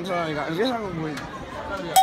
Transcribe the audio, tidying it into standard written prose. avanzada, venga, empieza con Win. Cambia.